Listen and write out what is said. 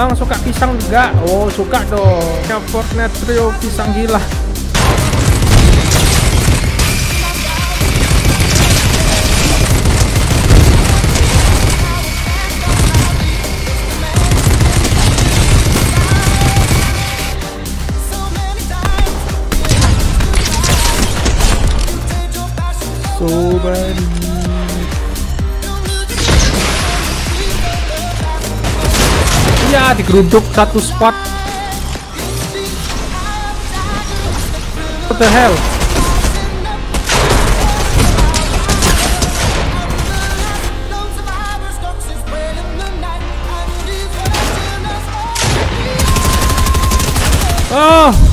Bang, suka pisang enggak? Oh, suka dong. Fortnite trio pisang gila. Ya, digeruduk satu spot. What the hell? Oh.